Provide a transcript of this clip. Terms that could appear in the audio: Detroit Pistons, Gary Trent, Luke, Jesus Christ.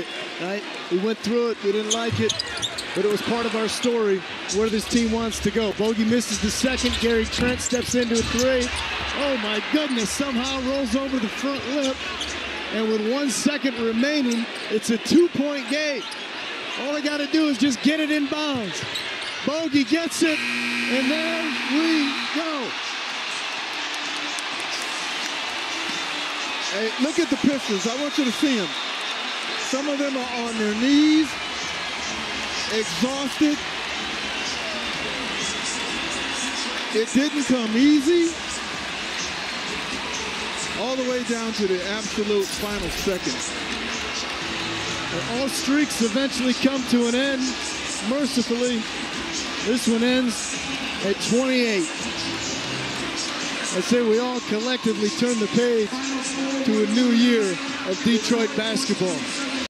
heard it, right? We went through it, we didn't like it, but it was part of our story, where this team wants to go. Bogey misses the second, Gary Trent steps into a three. Oh my goodness, somehow rolls over the front lip, and with 1 second remaining, it's a two-point game. All they gotta do is just get it in bounds. Bogey gets it, and there we go. Hey, look at the Pistons. I want you to see them. Some of them are on their knees, exhausted. It didn't come easy. All the way down to the absolute final seconds. And all streaks eventually come to an end. Mercifully, this one ends at 28. I say we all collectively turn the page to a new year of Detroit basketball.